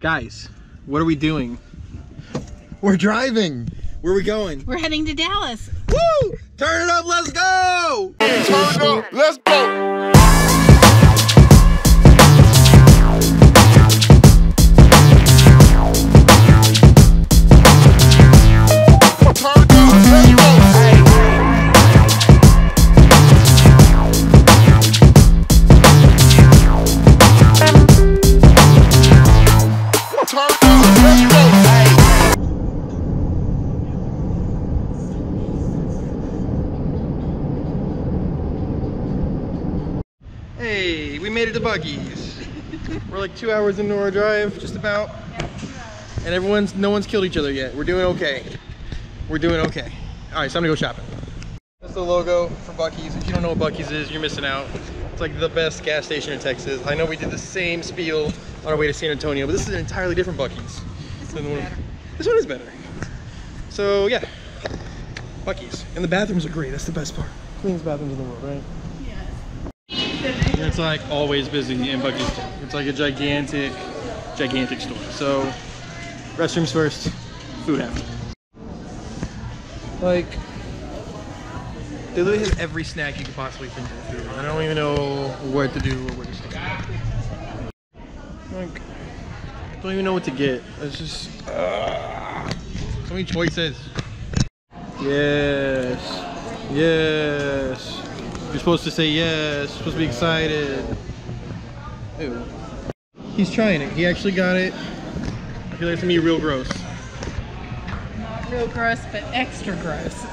Guys, what are we doing? We're driving. Where are we going? We're heading to Dallas. Woo! Turn it up, let's go! Turn it up, let's go! Hey, we made it to Buc-ee's. We're like 2 hours into our drive, just about. Yeah, 2 hours. And no one's killed each other yet. We're doing okay. We're doing okay. All right, so I'm gonna go shopping. That's the logo for Buc-ee's. If you don't know what Buc-ee's is, you're missing out. It's like the best gas station in Texas. I know we did the same spiel on our way to San Antonio, but this is an entirely different Buc-ee's. This one is better. So yeah, Buc-ee's. And the bathrooms are great, that's the best part. Cleanest bathrooms in the world, right? It's like always busy in Buc-ee's. It's like a gigantic store. So restrooms first, food after. Like, they literally have every snack you could possibly think of. I don't even know what to do or where to stay. Like, I don't even know what to get. It's just so many choices. Yes, yes. You're supposed to say yes, you're supposed to be excited. Ew. He's trying it, he actually got it. I feel like it's gonna be real gross. Not real gross, but extra gross.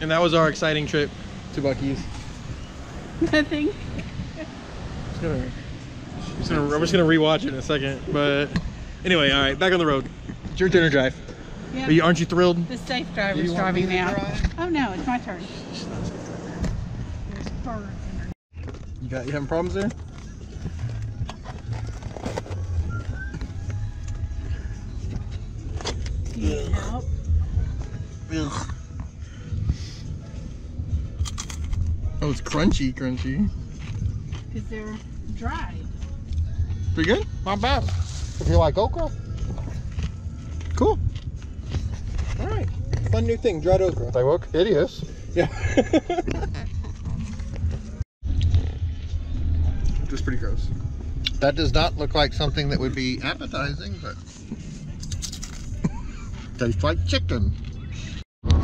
And that was our exciting trip to Buc-ee's. Nothing. I'm just gonna rewatch it in a second, but anyway, all right, back on the road. It's your dinner drive. Yep. Aren't you thrilled? The safe driver's driving now. Oh no, it's my turn. You having problems there? Nope. Ugh. Oh, it's crunchy. Because they're dry. Pretty good? Not bad. If you like okra. Cool. Alright. Fun new thing, dried okra. They work hideous. Yeah. It's pretty gross. That does not look like something that would be appetizing, but tastes like chicken.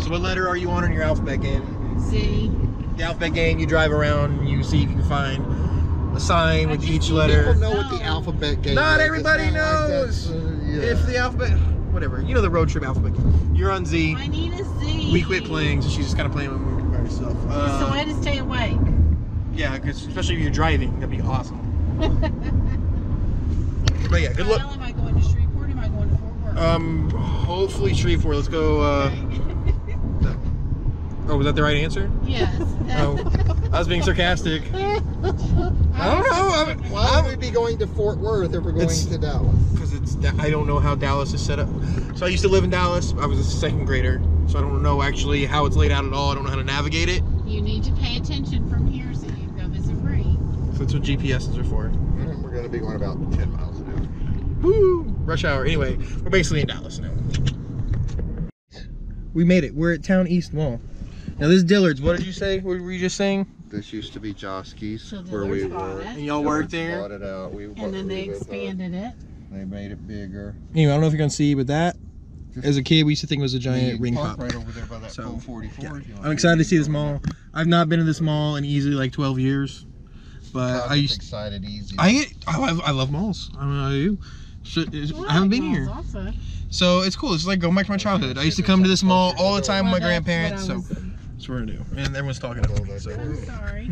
So what letter are you on in your alphabet game? Z. The alphabet game, you drive around and you see if you can find a sign with each letter. People know what the alphabet game is. Not everybody knows. If the alphabet, whatever. You know the road trip alphabet game. You're on Z. I need a Z. We quit playing, so she's just kind of playing by herself. So I had to stay awake. Yeah, cause especially if you're driving, that'd be awesome. But yeah, good luck. Am I going to Freeport? Am I going to Fort Worth? Hopefully Freeport. Let's go. Oh, was that the right answer? Yes. Oh, I was being sarcastic. I don't know. Why would we be going to Fort Worth if we're going to Dallas? Because I don't know how Dallas is set up. So I used to live in Dallas. I was a second grader, so I don't know actually how it's laid out at all. I don't know how to navigate it. You need to pay attention from here. That's what GPSs are for. And we're going to be going about 10 miles an hour. Woo! Rush hour. Anyway, we're basically in Dallas now. We made it. We're at Town East Mall. Now this is Dillard's. What did you say? What were you just saying? This used to be Joske's, so where we were. And y'all worked there? It out. And then they expanded it. They made it bigger. Anyway, I don't know if you're going to see, but that, as a kid, we used to think it was a giant ring pop. Right over there by that 44. Yeah. I'm excited to see this mall. I've not been to this mall in easily like 12 years. But I get excited easy. I love malls. I mean, I do. I haven't been here, also. So it's cool. It's like going back to my childhood. I used to come to this mall all the time with my grandparents. So that's what I do. And everyone's talking about it. So. I'm sorry.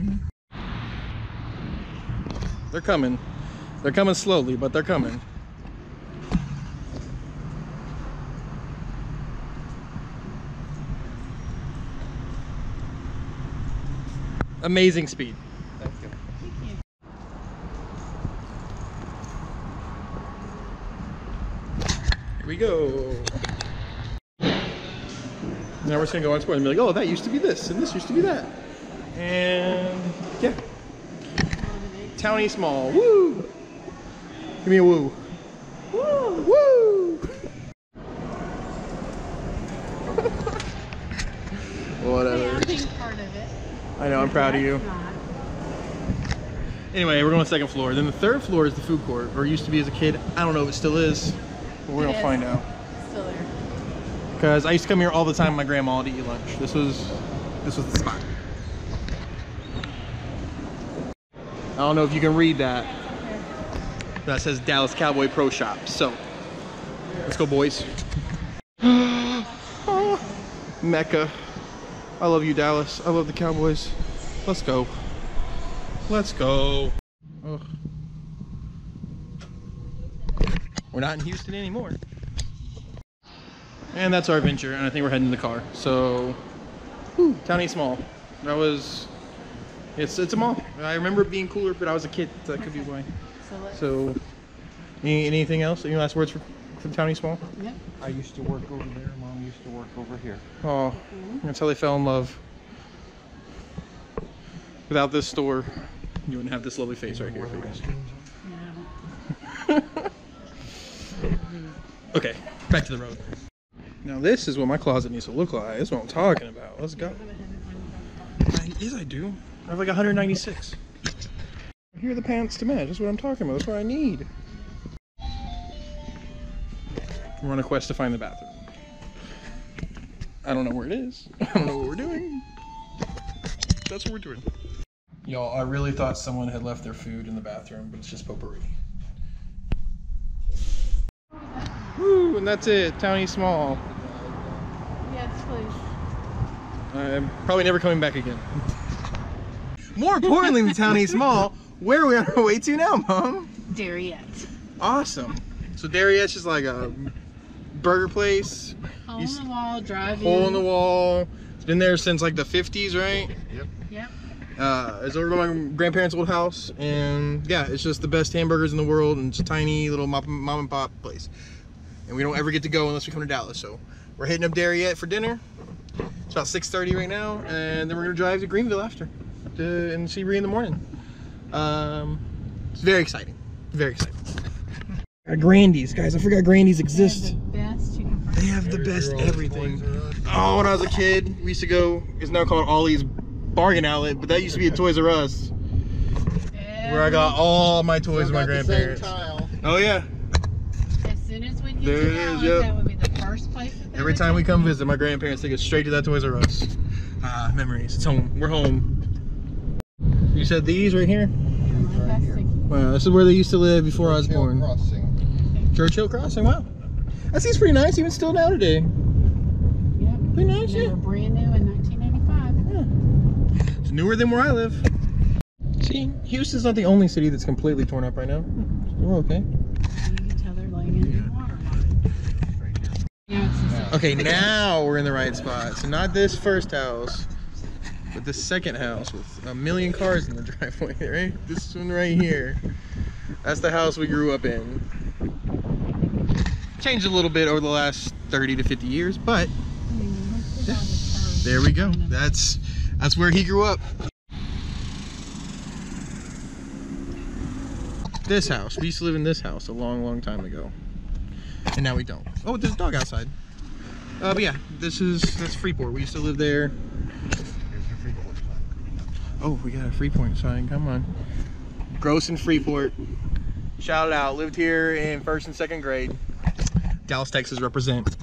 They're coming. They're coming slowly, but they're coming. Amazing speed. We go. Now we're just gonna go on Twitter and be like, oh, that used to be this, and this used to be that. And yeah. Town East Mall. Woo! Give me a woo. Woo! Whatever. I know, I'm proud of you. Anyway, we're going to the second floor. Then the third floor is the food court, or used to be as a kid. I don't know if it still is, but we're going to find out. It's still there. Because I used to come here all the time with my grandma to eat lunch. This was the spot. I don't know if you can read that. That says Dallas Cowboy Pro Shop. So, let's go, boys. Oh, Mecca. I love you, Dallas. I love the Cowboys. Let's go. Let's go. Ugh. We're not in Houston anymore. And that's our adventure, and I think we're heading to the car. So, whew, Town East Mall. That was, it's a mall. I remember it being cooler, but I was a kid, so that could be why. So, anything else? Any last words from Town East Mall? Yeah. I used to work over there. Mom used to work over here. Oh, that's how they fell in love. Without this store, you wouldn't have this lovely face right here for you guys. No. Okay, back to the road. Now this is what my closet needs to look like. That's what I'm talking about. Let's go. Yes, I do. I have like 196. Here are the pants to match. That's what I'm talking about. That's what I need. We're on a quest to find the bathroom. I don't know where it is. I don't know what we're doing. That's what we're doing. Y'all, I really thought someone had left their food in the bathroom, but it's just potpourri. Woo, and that's it. Town East Mall. Yes, please. I'm probably never coming back again. More importantly than Town East Mall, where are we on our way to now, Mom? Dairy-ette. Awesome. So Dairy-ette's just like a burger place. Hole in the wall, drive-in. Hole in the wall. It's been there since like the 50s, right? Yep. Yep. It's over by my grandparents' old house, and yeah, it's just the best hamburgers in the world, and it's a tiny little mom and pop place. And we don't ever get to go unless we come to Dallas, so we're hitting up Dairy-ette for dinner. It's about 6:30 right now, and then we're gonna drive to Greenville after, and see Bree in the morning. It's very exciting. Very exciting. Grandy's, guys. I forgot Grandy's exists. They have the best everything. Oh, when I was a kid, we used to go. It's now called Ollie's Bargain Outlet, but that used to be a Toys R Us, where I got all my toys with my grandparents. Oh yeah. As soon as we get to Dallas, that would be the first place. Every time we come visit, my grandparents take us straight to that Toys R Us. Ah, memories. It's home. We're home. You said these right here? Right here. Wow, this is where they used to live before I was born. Crossing. Churchill Crossing, wow. That seems pretty nice, even still now today. Yep. Pretty nice, yeah. They were brand new in 1995. Yeah. It's newer than where I live. See, Houston's not the only city that's completely torn up right now. We're okay. You can tell they're laying in the water. Yeah. Okay, now we're in the right spot. So not this first house. But the second house with a million cars in the driveway, right? This one right here. That's the house we grew up in. Changed a little bit over the last 30 to 50 years, but yeah, there we go. That's where he grew up. This house. We used to live in this house a long, long time ago. And now we don't. Oh, there's a dog outside. But yeah, that's Freeport. We used to live there. Oh, we got a Freeport sign, come on. Gross in Freeport. Shout out, lived here in 1st and 2nd grade. Dallas, Texas, represent.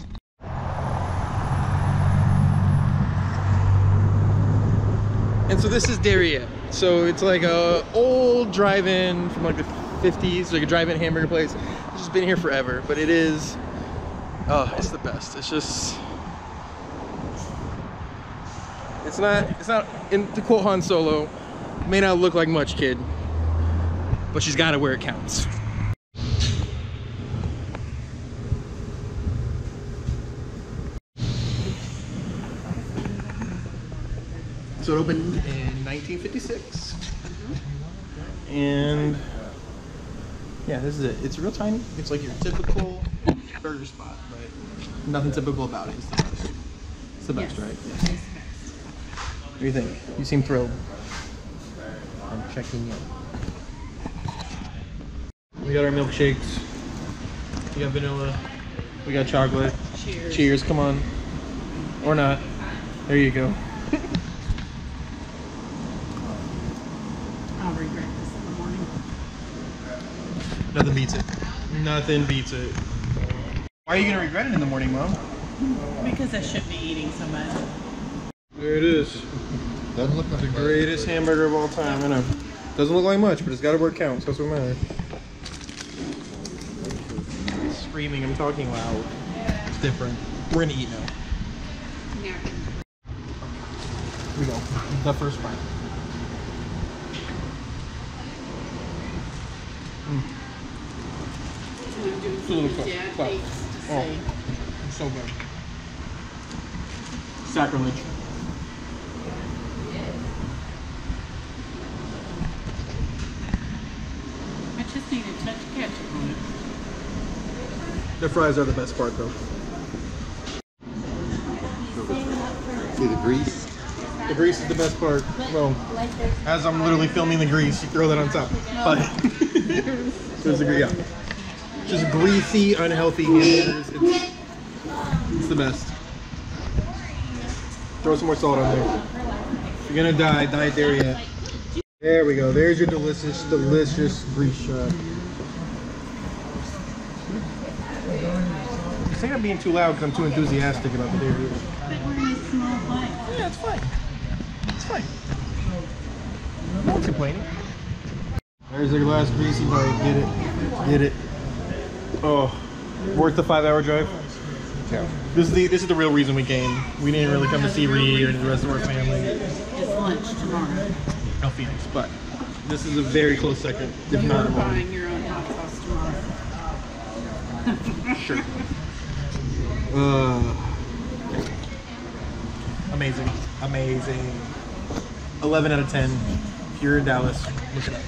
And so this is Dairy-ette. So it's like a old drive-in from like the 50s, like a drive-in hamburger place. It's just been here forever, but it is, oh, it's the best. It's just, It's not, and to quote Han Solo, may not look like much, kid, but she's got it where it counts. So it opened in 1956. And yeah, this is it. It's real tiny. It's like your typical burger spot, but nothing typical about it. It's the best. It's the best, yes. Right? Yes. What do you think? You seem thrilled. I'm checking in. We got our milkshakes. We got vanilla. We got chocolate. Cheers. Cheers, come on. Or not. There you go. I'll regret this in the morning. Nothing beats it. Nothing beats it. Why are you going to regret it in the morning, Mom? Because I shouldn't be eating so much. There it is. Doesn't look like the greatest hamburger of all time. I know. Doesn't look like much, but it's got to work counts. That's what matters. Screaming, I'm talking loud. Yeah. It's different. We're going to eat now. Yeah. Here we go. The first bite. It's a little quick. Oh, it's so good. Sacrilege. I just need a touch of ketchup on it. The fries are the best part, though. See the grease? The grease is the best part. Well, as I'm literally filming the grease, you throw that on top. But there's the grease. Yeah. Just greasy, unhealthy hamburgers. It's the best. Throw some more salt on there. If you're gonna die, die at Dairy-ette. There we go. There's your delicious, delicious grease shot. I think I'm being too loud because I'm too enthusiastic about the Dairy-ette. Yeah, it's fine. It's fine. No one's complaining. There's your last greasy bite. Get it. Get it. Oh, worth the 5-hour drive? Yeah. This is the real reason we came. We didn't really come to see Reed or the rest of our family. It's lunch tomorrow. No Phoenix, but this is a very close second. If you not are buying your own hot sauce tomorrow. Sure. Amazing. Amazing. 11 out of 10. If you're in Dallas, look it up.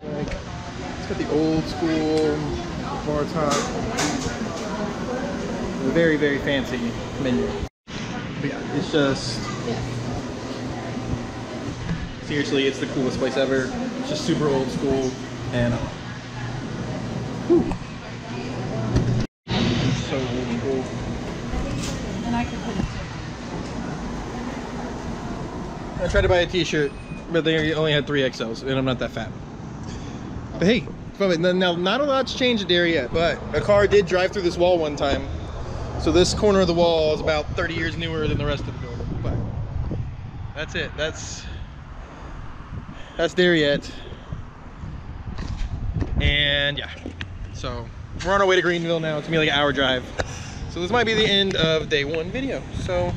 It's got the old school bar top. Very, very fancy menu. But yeah, it's just... Seriously, it's the coolest place ever. It's just super old school. And... so old school. And I could put it. I tried to buy a t-shirt, but they only had 3 XLs, and I'm not that fat. But hey! Now, not a lot's changed at Dairy-ette, but a car did drive through this wall one time. So this corner of the wall is about 30 years newer than the rest of the building. But that's it. That's Dairy-ette. And yeah, so we're on our way to Greenville now. It's gonna be like an hour drive. So this might be the end of day one video. So,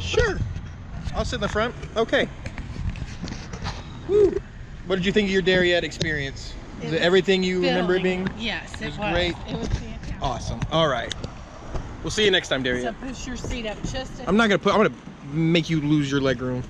sure. I'll sit in the front. Okay. Woo. What did you think of your Dairy-ette experience? Was it everything you remember it being? Yes, it was. Great. It was fantastic. Awesome. All right. We'll see you next time, Dairy-ette. So push your seat up just a... I'm not going to put... I'm going to make you lose your leg room.